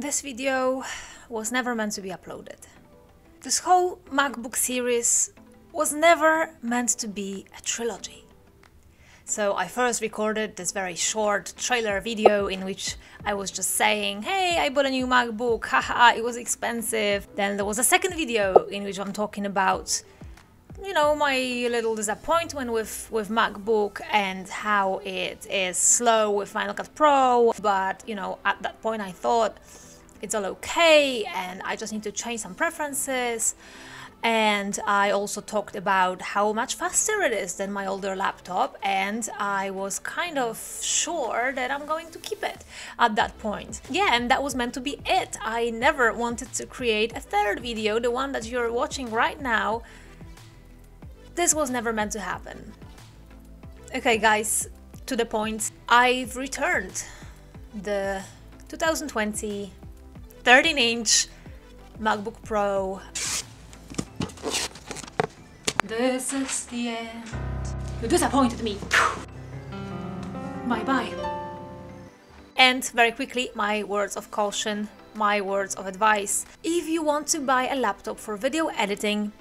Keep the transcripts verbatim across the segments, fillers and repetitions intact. This video was never meant to be uploaded. This whole MacBook series was never meant to be a trilogy. So I first recorded this very short trailer video in which I was just saying, hey, I bought a new MacBook, haha, it was expensive. Then there was a second video in which I'm talking about, you know, my little disappointment with, with MacBook and how it is slow with Final Cut Pro. But, you know, at that point I thought it's all okay and I just need to change some preferences. And I also talked about how much faster it is than my older laptop, and I was kind of sure that I'm going to keep it at that point. Yeah, and that was meant to be it. I never wanted to create a third video, the one that you're watching right now. This was never meant to happen. Okay guys, to the point. I've returned the twenty twenty thirteen inch MacBook Pro. This is the end. You disappointed me. Bye bye. And very quickly, my words of caution, my words of advice. If you want to buy a laptop for video editing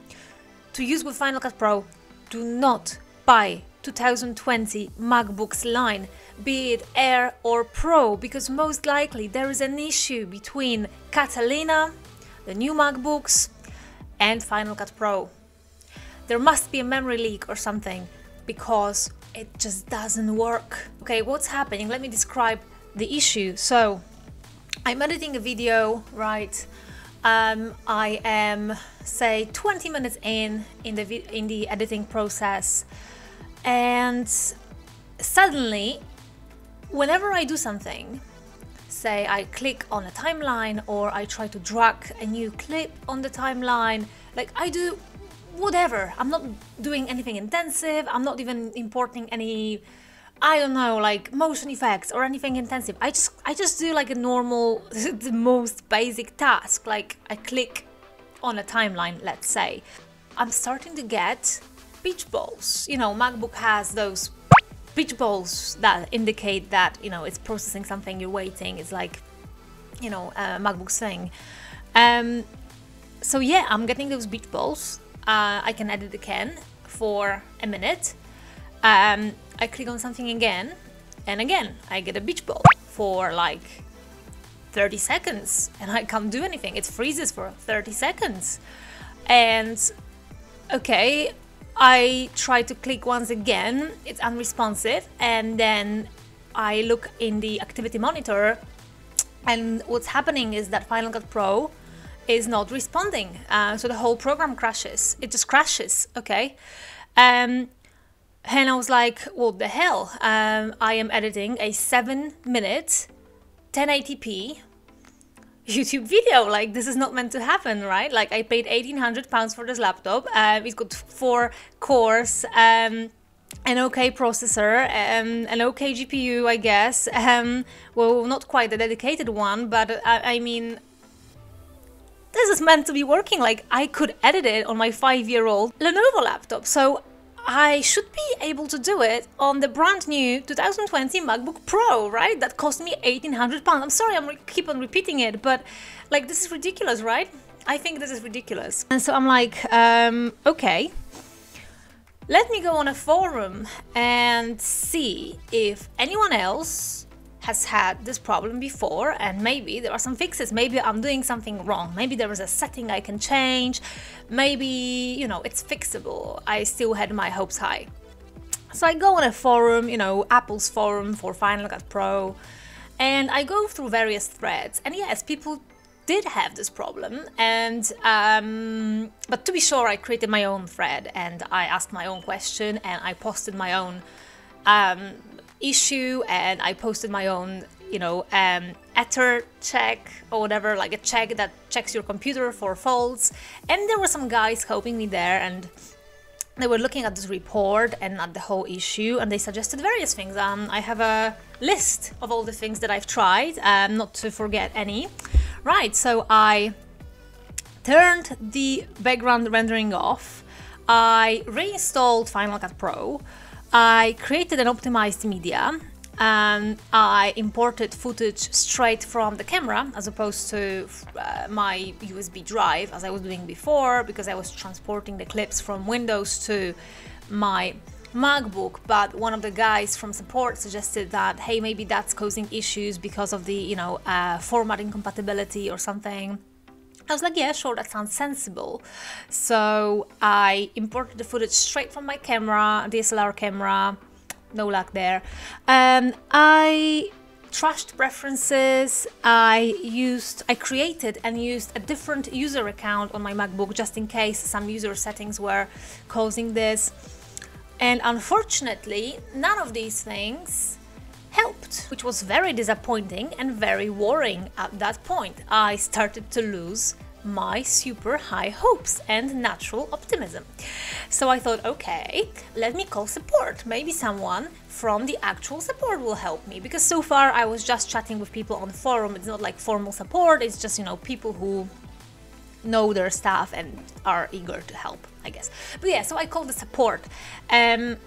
to use with Final Cut Pro, do not buy twenty twenty MacBook's line, be it Air or Pro, because most likely there is an issue between Catalina, the new MacBooks, and Final Cut Pro. There must be a memory leak or something, because it just doesn't work. Okay, what's happening? Let me describe the issue. So, I'm editing a video, right? Um, I am, say, twenty minutes in, in the, in the editing process, and suddenly, whenever I do something, say I click on a timeline or I try to drag a new clip on the timeline, like I do whatever, I'm not doing anything intensive, I'm not even importing any, I don't know, like motion effects or anything intensive. I just I just do like a normal, the most basic task, like I click on a timeline, let's say. I'm starting to get beach balls. You know, MacBook has those beach balls that indicate that, you know, it's processing something, you're waiting, it's like, you know, a MacBook thing. Um, so yeah, I'm getting those beach balls. Uh, I can edit again for a minute. Um, I click on something again, and again I get a beach ball for like thirty seconds, and I can't do anything. It freezes for thirty seconds, and okay, I try to click once again. It's unresponsive, and then I look in the activity monitor, and what's happening is that Final Cut Pro is not responding, uh, so the whole program crashes. It just crashes, okay? Um, and I was like, what the hell? Um, I am editing a seven minute ten eighty p YouTube video. Like, this is not meant to happen, right? Like, I paid eighteen hundred pounds for this laptop. Uh, it's got four cores, um, an okay processor, um, an okay G P U, I guess. Um, well, not quite a dedicated one, but I, I mean, this is meant to be working. Like, I could edit it on my five year old Lenovo laptop, so I should be able to do it on the brand new twenty twenty MacBook Pro, right? That cost me eighteen hundred pounds. I'm sorry, I'm keep on repeating it, but like, this is ridiculous, right? I think this is ridiculous. And so I'm like, um, okay, let me go on a forum and see if anyone else has had this problem before, and maybe there are some fixes, maybe I'm doing something wrong, maybe there is a setting I can change, maybe, you know, it's fixable. I still had my hopes high. So I go on a forum, you know, Apple's forum for Final Cut Pro, and I go through various threads, and yes, people did have this problem, and um, but to be sure, I created my own thread, and I asked my own question, and I posted my own um, issue, and I posted my own, you know, um, Etrecheck or whatever, like a check that checks your computer for faults. And there were some guys helping me there, and they were looking at this report and at the whole issue, and they suggested various things. Um, I have a list of all the things that I've tried, um, not to forget any. Right, so I turned the background rendering off, I reinstalled Final Cut Pro, I created and optimized media, um, I imported footage straight from the camera as opposed to uh, my U S B drive, as I was doing before, because I was transporting the clips from Windows to my MacBook. But one of the guys from support suggested that, hey, maybe that's causing issues because of the, you know, uh, format incompatibility or something. I was like, yeah, sure, that sounds sensible. So I imported the footage straight from my camera, D S L R camera, no luck there. Um, I trashed preferences, I used, I created and used a different user account on my MacBook just in case some user settings were causing this. And unfortunately, none of these things helped, which was very disappointing and very worrying. At that point, I started to lose my super high hopes and natural optimism. So I thought, okay, let me call support. Maybe someone from the actual support will help me, because so far I was just chatting with people on forum. It's not like formal support, it's just, you know, people who know their stuff and are eager to help, I guess. But yeah, so I called the support. Um,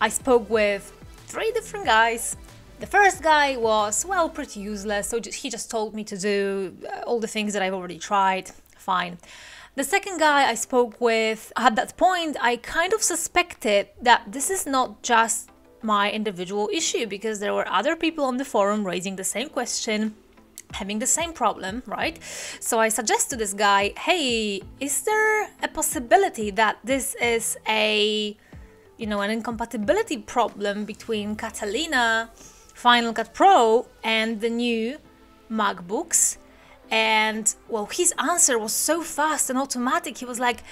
I spoke with three different guys. The first guy was, well, pretty useless, so he just told me to do all the things that I've already tried, fine. The second guy I spoke with, at that point, I kind of suspected that this is not just my individual issue, because there were other people on the forum raising the same question, having the same problem, right? So I suggest to this guy, hey, is there a possibility that this is a, you know, an incompatibility problem between Catalina, Final Cut Pro, and the new MacBooks? And well, his answer was so fast and automatic. He was like,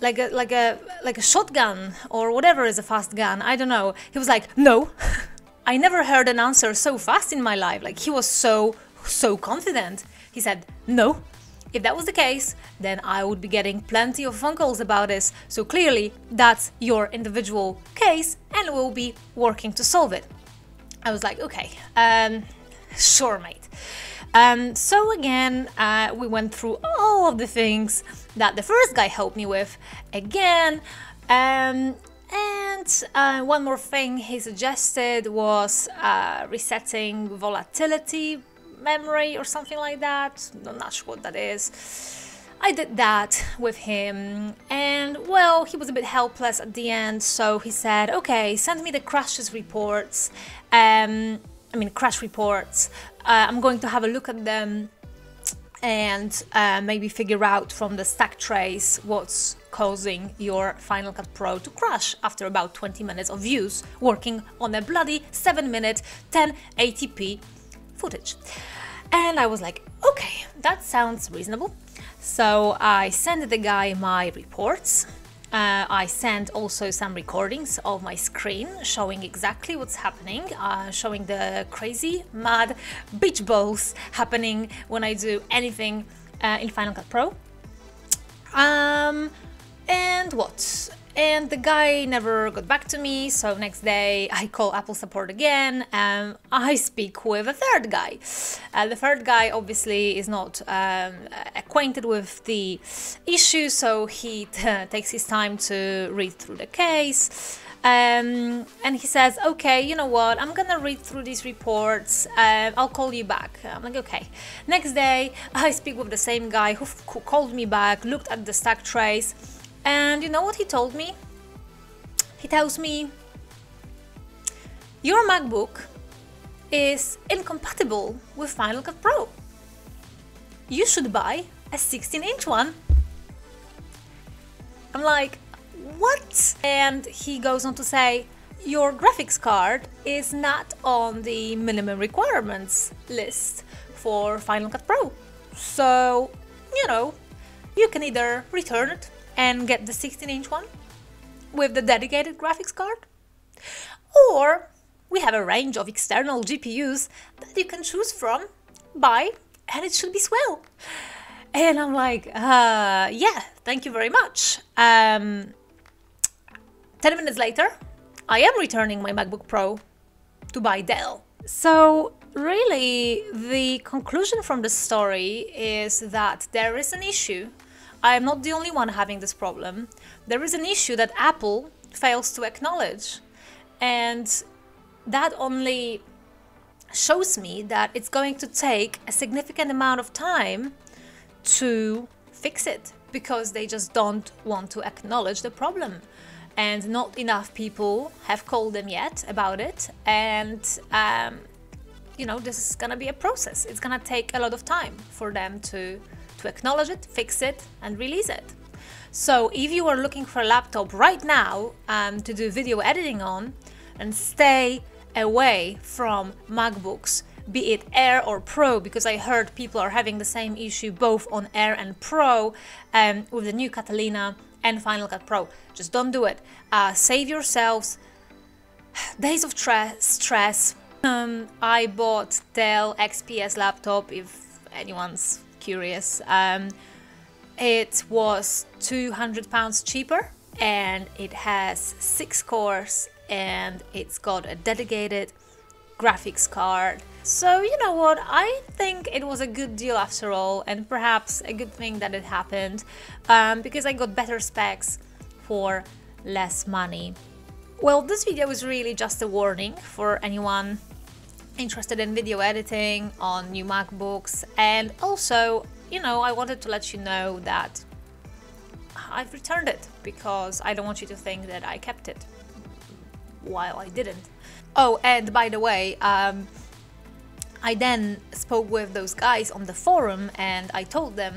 like a, like a, like a shotgun or whatever is a fast gun. I don't know. He was like, no, I never heard an answer so fast in my life. Like, he was so, so confident. He said, no. If that was the case, then I would be getting plenty of phone calls about this, so clearly that's your individual case and we'll be working to solve it. I was like, okay, um, sure, mate. Um, so again, uh, we went through all of the things that the first guy helped me with again. Um, and uh, one more thing he suggested was uh, resetting volatility memory or something like that. I'm not sure what that is. I did that with him, and well, he was a bit helpless at the end, so he said, okay, send me the crashes reports, um, I mean crash reports, uh, I'm going to have a look at them and uh, maybe figure out from the stack trace what's causing your Final Cut Pro to crash after about twenty minutes of use working on a bloody seven minute ten eighty p footage. And I was like, okay, that sounds reasonable. So I sent the guy my reports. Uh, I sent also some recordings of my screen showing exactly what's happening, uh, showing the crazy, mad beach balls happening when I do anything uh, in Final Cut Pro. Um, and what? And the guy never got back to me, so next day I call Apple support again and I speak with a third guy. Uh, the third guy obviously is not um, acquainted with the issue, so he t takes his time to read through the case. Um, and he says, okay, you know what, I'm gonna read through these reports, uh, I'll call you back. I'm like, okay. Next day I speak with the same guy who, who called me back, looked at the stack trace. And you know what he told me? He tells me, your MacBook is incompatible with Final Cut Pro. You should buy a sixteen inch one. I'm like, what? And he goes on to say, your graphics card is not on the minimum requirements list for Final Cut Pro. So, you know, you can either return it and get the sixteen inch one with the dedicated graphics card, or we have a range of external G P Us that you can choose from, buy, and it should be swell. And I'm like, uh, yeah, thank you very much. Um, ten minutes later, I am returning my MacBook Pro to buy Dell. So really, the conclusion from the story is that there is an issue. I am not the only one having this problem. There is an issue that Apple fails to acknowledge, and that only shows me that it's going to take a significant amount of time to fix it, because they just don't want to acknowledge the problem, and not enough people have called them yet about it. And um, you know, this is gonna be a process. It's gonna take a lot of time for them to to acknowledge it, fix it, and release it. So if you are looking for a laptop right now um, to do video editing on, and stay away from MacBooks, be it Air or Pro, because I heard people are having the same issue both on Air and Pro um, with the new Catalina and Final Cut Pro. Just don't do it. Uh, save yourselves days of stress. Um, I bought Dell X P S laptop, if anyone's curious. Um, it was two hundred pounds cheaper, and it has six cores, and it's got a dedicated graphics card. So you know what, I think it was a good deal after all, and perhaps a good thing that it happened, um, because I got better specs for less money. Well, this video is really just a warning for anyone interested in video editing on new MacBooks, and also, you know, I wanted to let you know that I've returned it, because I don't want you to think that I kept it while I didn't. Oh, and by the way, um, I then spoke with those guys on the forum, and I told them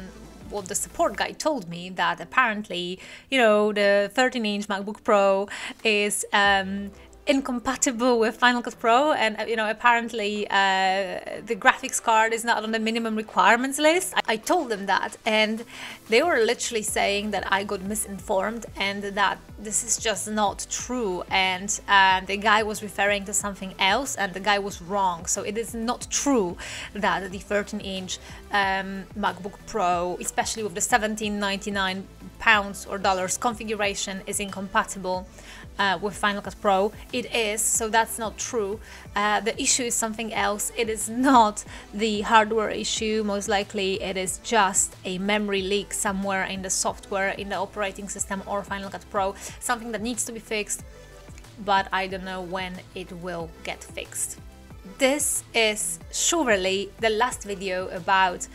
what the support guy told me, that apparently, you know, the thirteen inch MacBook Pro is um, incompatible with Final Cut Pro, and, you know, apparently uh, the graphics card is not on the minimum requirements list. I told them that, and they were literally saying that I got misinformed and that this is just not true, and uh, the guy was referring to something else, and the guy was wrong. So it is not true that the thirteen inch um, MacBook Pro, especially with the seventeen ninety-nine pounds or dollars configuration, is incompatible uh, with Final Cut Pro. It is, so that's not true. Uh, the issue is something else. It is not the hardware issue, most likely it is just a memory leak somewhere in the software, in the operating system or Final Cut Pro, something that needs to be fixed, but I don't know when it will get fixed. This is surely the last video about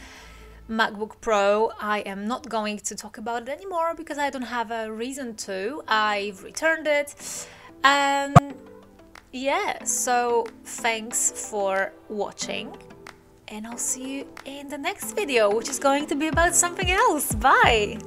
MacBook Pro. I am not going to talk about it anymore because I don't have a reason to. I've returned it. Um, yeah, so thanks for watching, and I'll see you in the next video, which is going to be about something else. Bye!